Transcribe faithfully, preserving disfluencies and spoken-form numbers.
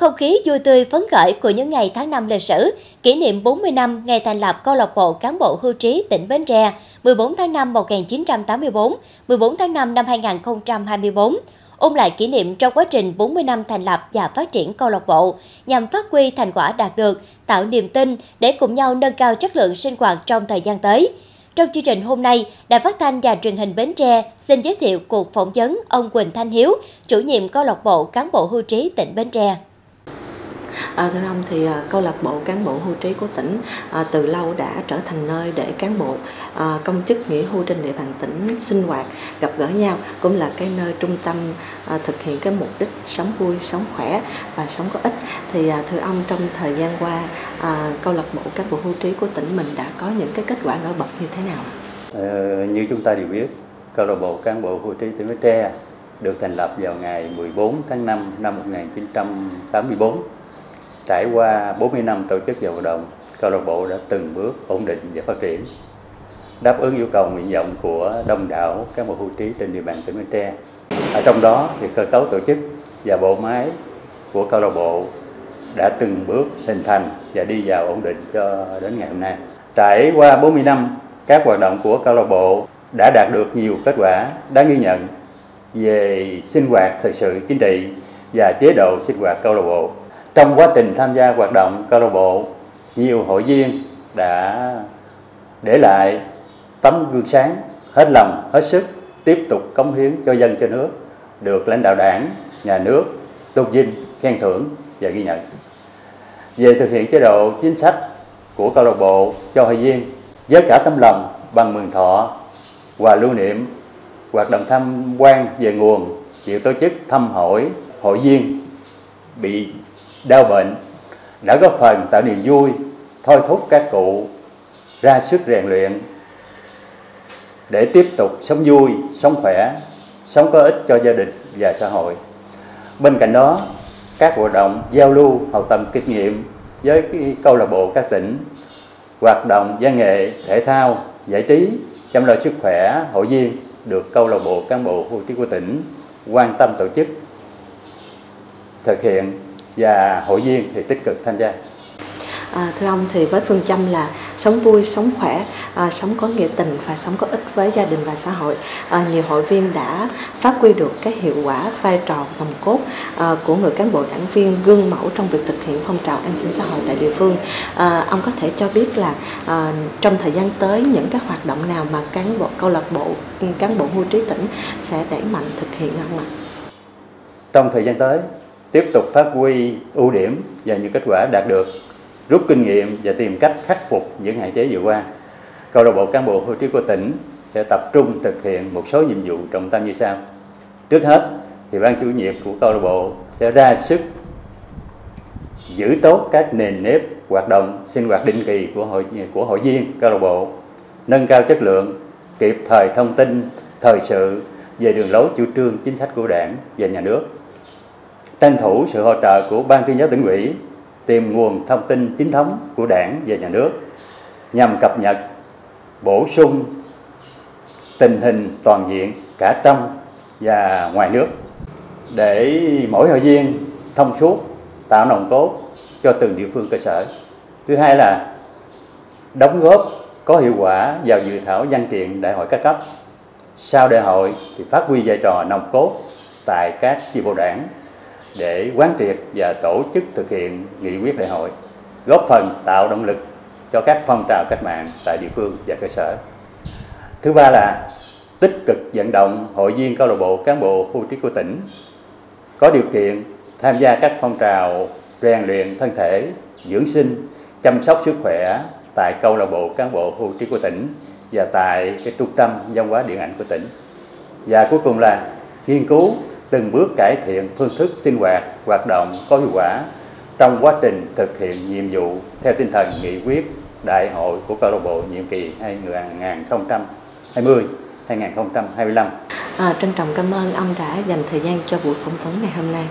không khí vui tươi phấn khởi của những ngày tháng năm lịch sử, kỷ niệm bốn mươi năm ngày thành lập câu lạc bộ cán bộ hưu trí tỉnh Bến Tre, mười bốn tháng năm năm một nghìn chín trăm tám mươi tư, mười bốn tháng năm năm hai nghìn không trăm hai mươi tư. Ôn lại kỷ niệm trong quá trình bốn mươi năm thành lập và phát triển câu lạc bộ nhằm phát huy thành quả đạt được, tạo niềm tin để cùng nhau nâng cao chất lượng sinh hoạt trong thời gian tới. Trong chương trình hôm nay, Đài Phát thanh và Truyền hình Bến Tre xin giới thiệu cuộc phỏng vấn ông Huỳnh Thanh Hiếu, chủ nhiệm câu lạc bộ cán bộ hưu trí tỉnh Bến Tre. À, thưa ông, thì à, câu lạc bộ cán bộ hưu trí của tỉnh à, từ lâu đã trở thành nơi để cán bộ à, công chức nghỉ hưu trên địa bàn tỉnh sinh hoạt, gặp gỡ nhau, cũng là cái nơi trung tâm à, thực hiện cái mục đích sống vui, sống khỏe và sống có ích. Thì à, thưa ông, trong thời gian qua à, câu lạc bộ cán bộ hưu trí của tỉnh mình đã có những cái kết quả nổi bật như thế nào? À, như chúng ta đều biết, câu lạc bộ cán bộ hưu trí tỉnh Bến Tre được thành lập vào ngày mười bốn tháng năm năm một nghìn chín trăm tám mươi tư. Trải qua bốn mươi năm tổ chức và hoạt động, câu lạc bộ đã từng bước ổn định và phát triển, đáp ứng yêu cầu nguyện vọng của đông đảo cán bộ hưu trí trên địa bàn tỉnh Bến Tre. Ở trong đó thì cơ cấu tổ chức và bộ máy của câu lạc bộ đã từng bước hình thành và đi vào ổn định cho đến ngày hôm nay. Trải qua bốn mươi năm, các hoạt động của câu lạc bộ đã đạt được nhiều kết quả đáng ghi nhận về sinh hoạt thời sự chính trị và chế độ sinh hoạt câu lạc bộ. Trong quá trình tham gia hoạt động câu lạc bộ, nhiều hội viên đã để lại tấm gương sáng, hết lòng, hết sức, tiếp tục cống hiến cho dân cho nước, được lãnh đạo đảng, nhà nước tôn vinh, khen thưởng và ghi nhận. Về thực hiện chế độ chính sách của câu lạc bộ cho hội viên, với cả tấm lòng bằng mừng thọ và lưu niệm, hoạt động tham quan về nguồn, chịu tổ chức thăm hỏi hội viên bị đau bệnh đã góp phần tạo niềm vui, thôi thúc các cụ ra sức rèn luyện để tiếp tục sống vui, sống khỏe, sống có ích cho gia đình và xã hội. Bên cạnh đó, các hoạt động giao lưu, học tập kinh nghiệm với câu lạc bộ các tỉnh, hoạt động văn nghệ, thể thao, giải trí, chăm lo sức khỏe hội viên được câu lạc bộ cán bộ hưu trí của tỉnh quan tâm tổ chức, thực hiện, và hội viên thì tích cực tham gia. À, thưa ông, thì với phương châm là sống vui, sống khỏe, à, sống có nghĩa tình và sống có ích với gia đình và xã hội, à, nhiều hội viên đã phát huy được cái hiệu quả vai trò nòng cốt à, của người cán bộ đảng viên gương mẫu trong việc thực hiện phong trào an sinh xã hội tại địa phương. À, ông có thể cho biết là à, trong thời gian tới những các hoạt động nào mà cán bộ câu lạc bộ cán bộ hưu trí tỉnh sẽ đẩy mạnh thực hiện không ạ? Trong thời gian tới, tiếp tục phát huy ưu điểm và những kết quả đạt được, rút kinh nghiệm và tìm cách khắc phục những hạn chế vừa qua. Câu lạc bộ cán bộ hưu trí của tỉnh sẽ tập trung thực hiện một số nhiệm vụ trọng tâm như sau. Trước hết, thì ban chủ nhiệm của câu lạc bộ sẽ ra sức giữ tốt các nền nếp hoạt động sinh hoạt định kỳ của hội của hội viên câu lạc bộ, nâng cao chất lượng, kịp thời thông tin thời sự về đường lối chủ trương chính sách của Đảng và nhà nước, tranh thủ sự hỗ trợ của Ban tuyên giáo tỉnh ủy, tìm nguồn thông tin chính thống của Đảng và nhà nước nhằm cập nhật, bổ sung tình hình toàn diện cả trong và ngoài nước để mỗi hội viên thông suốt, tạo nòng cốt cho từng địa phương cơ sở. Thứ hai là đóng góp có hiệu quả vào dự thảo văn kiện đại hội các cấp. Sau đại hội thì phát huy vai trò nòng cốt tại các chi bộ đảng để quán triệt và tổ chức thực hiện nghị quyết đại hội, góp phần tạo động lực cho các phong trào cách mạng tại địa phương và cơ sở. Thứ ba là tích cực vận động hội viên câu lạc bộ cán bộ hưu trí của tỉnh có điều kiện tham gia các phong trào rèn luyện thân thể, dưỡng sinh, chăm sóc sức khỏe tại câu lạc bộ cán bộ hưu trí của tỉnh và tại cái trung tâm văn hóa điện ảnh của tỉnh. Và cuối cùng là nghiên cứu từng bước cải thiện phương thức sinh hoạt, hoạt động có hiệu quả trong quá trình thực hiện nhiệm vụ theo tinh thần nghị quyết đại hội của câu lạc bộ nhiệm kỳ hai nghìn không trăm hai mươi đến hai nghìn không trăm hai mươi lăm. À, trân trọng cảm ơn ông đã dành thời gian cho buổi phỏng vấn ngày hôm nay.